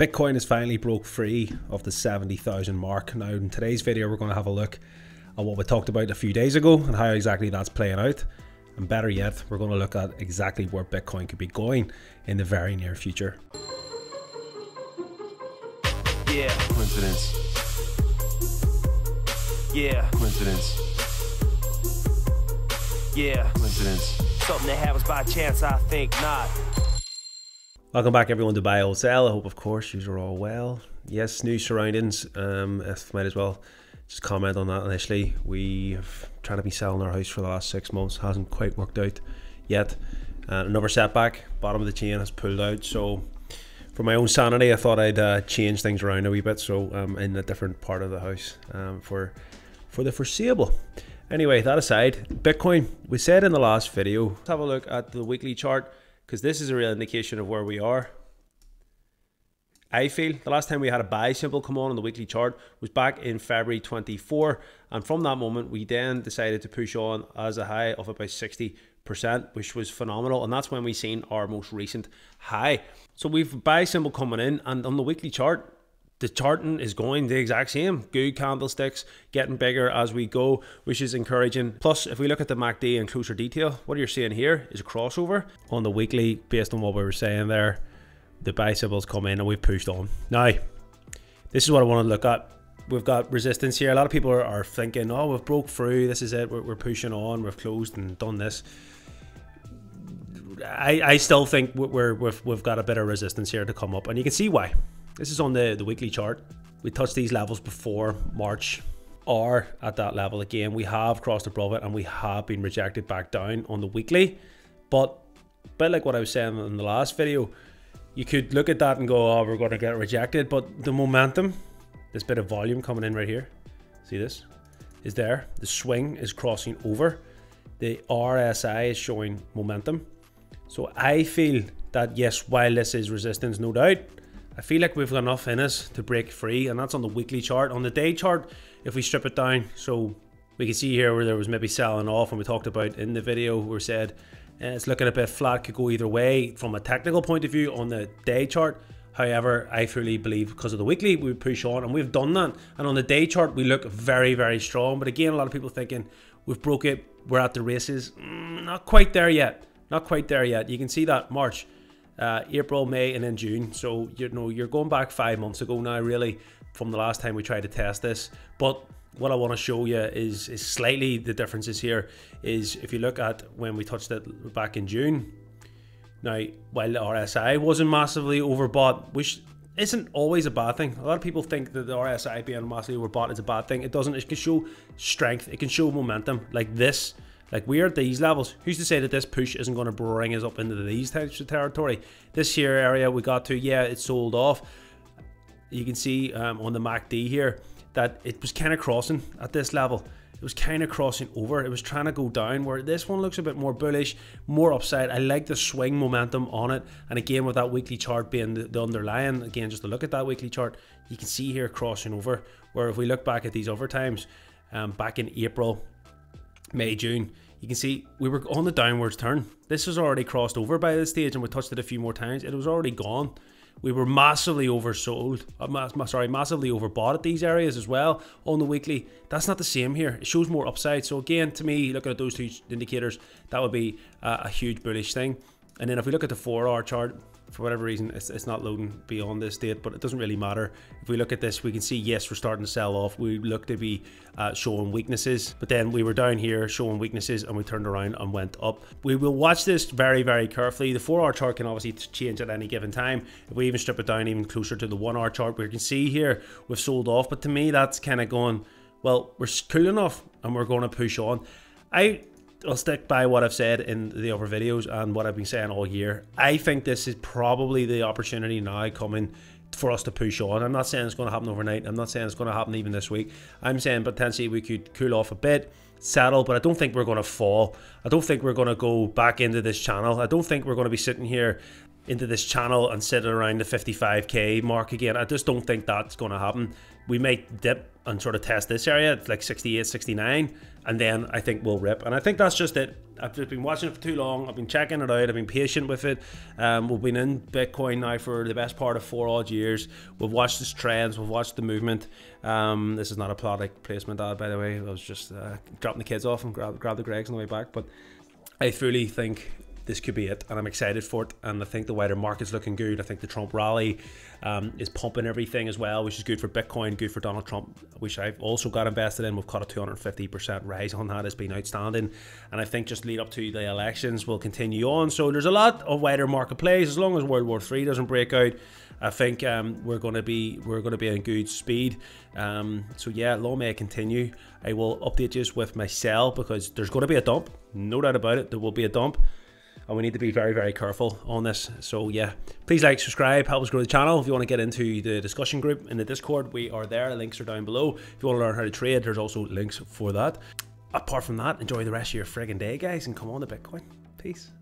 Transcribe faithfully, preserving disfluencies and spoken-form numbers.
Bitcoin has finally broke free of the seventy thousand mark. Now in today's video we're going to have a look at what we talked about a few days ago and how exactly that's playing out. And better yet, we're going to look at exactly where Bitcoin could be going in the very near future. Yeah, coincidence. Yeah, coincidence. Yeah, coincidence. Something that happens by chance, I think not. Welcome back everyone to Buy Hold Sell. I hope of course you are all well. Yes, new surroundings. Um, I might as well just comment on that initially. We've tried to be selling our house for the last six months. Hasn't quite worked out yet. Uh, another setback. Bottom of the chain has pulled out. So for my own sanity, I thought I'd uh, change things around a wee bit. So I'm in a different part of the house um, for for the foreseeable. Anyway, that aside, Bitcoin. We said in the last video, let's have a look at the weekly chart, because this is a real indication of where we are. I feel the last time we had a buy symbol come on on the weekly chart was back in February twenty-four, and from that moment we then decided to push on as a high of about sixty percent, which was phenomenal, and that's when we seen our most recent high. So we've buy symbol coming in, and on the weekly chart the charting is going the exact same. Good candlesticks, getting bigger as we go, which is encouraging. Plus, if we look at the M A C D in closer detail, what you're seeing here is a crossover. On the weekly, based on what we were saying there, the buy symbols come in and we've pushed on. Now, this is what I want to look at. We've got resistance here. A lot of people are, are thinking, oh, we've broke through, this is it, we're, we're pushing on, we've closed and done this. I, I still think we're, we've, we've got a bit of resistance here to come up, and you can see why. This is on the, the weekly chart. We touched these levels before March, or at that level again. We have crossed above it and we have been rejected back down on the weekly. But a bit like what I was saying in the last video, you could look at that and go, oh, we're going to get rejected. But the momentum, this bit of volume coming in right here, see this, is there. The swing is crossing over. The R S I is showing momentum. So I feel that, yes, while this is resistance, no doubt, I feel like we've got enough in us to break free, and that's on the weekly chart. On the day chart, if we strip it down, so we can see here where there was maybe selling off, and we talked about in the video where we said eh, it's looking a bit flat, could go either way from a technical point of view on the day chart. However, I fully believe because of the weekly we push on, and we've done that, and on the day chart we look very very strong. But again, a lot of people thinking we've broke it, we're at the races. Mm, not quite there yet, not quite there yet. You can see that March, Uh, April, May, and then June. So you know you're going back five months ago now, really, from the last time we tried to test this. But what I want to show you is is slightly the differences here. Is if you look at when we touched it back in June. Now, while the R S I wasn't massively overbought, which isn't always a bad thing. A lot of people think that the R S I being massively overbought is a bad thing. It doesn't. It can show strength. It can show momentum like this. Like we're at these levels, who's to say that this push isn't going to bring us up into these types of territory? This here area we got to, yeah, it sold off. You can see um, on the M A C D here that it was kind of crossing at this level. It was kind of crossing over. It was trying to go down, where this one looks a bit more bullish, more upside. I like the swing momentum on it. And again, with that weekly chart being the, the underlying, again, just to look at that weekly chart, you can see here crossing over, where if we look back at these other times, um, back in April, May, June, you can see we were on the downwards turn. This was already crossed over by this stage, and we touched it a few more times. It was already gone. We were massively oversold, uh, mass, sorry, massively overbought at these areas as well on the weekly. That's not the same here. It shows more upside. So again, to me, looking at those two indicators, that would be uh, a huge bullish thing. And then if we look at the four hour chart, for whatever reason, it's, it's not loading beyond this date, but it doesn't really matter. If we look at this, we can see, yes, we're starting to sell off. We look to be uh, showing weaknesses, but then we were down here showing weaknesses and we turned around and went up. We will watch this very, very carefully. The four hour chart can obviously change at any given time. If we even strip it down even closer to the one hour chart, we can see here we've sold off, but to me, that's kind of going, well, we're cool enough and we're going to push on. I... I'll stick by what I've said in the other videos and what I've been saying all year. I think this is probably the opportunity now coming for us to push on. I'm not saying it's going to happen overnight. I'm not saying it's going to happen even this week. I'm saying potentially we could cool off a bit, settle, but I don't think we're going to fall. I don't think we're going to go back into this channel. I don't think we're going to be sitting here into this channel and sit around the fifty-five K mark again. I just don't think that's going to happen. We may dip and sort of test this area. It's like sixty-eight, sixty-nine, and then I think we'll rip. And I think that's just it. I've just been watching it for too long. I've been checking it out. I've been patient with it. Um, we've been in Bitcoin now for the best part of four odd years. We've watched this trends. We've watched the movement. Um, this is not a product placement ad, by the way. I was just uh, dropping the kids off and grab, grab the Gregs on the way back. But I truly think this could be it, and I'm excited for it. And I think the wider market's looking good. I think the Trump rally um, is pumping everything as well, which is good for Bitcoin, good for Donald Trump, which I've also got invested in. We've caught a two hundred fifty percent rise on that. It's been outstanding. And I think just lead up to the elections will continue on. So there's a lot of wider market plays. As long as World War Three doesn't break out, I think um, we're going to be we're going to be in good speed. Um, so yeah, long may it continue. I will update you with my sell, because there's going to be a dump, no doubt about it. There will be a dump. And we need to be very, very careful on this. So yeah, please like, subscribe, help us grow the channel. If you want to get into the discussion group in the Discord, we are there. The links are down below. If you want to learn how to trade, there's also links for that. Apart from that, enjoy the rest of your friggin' day, guys, and come on to Bitcoin. Peace.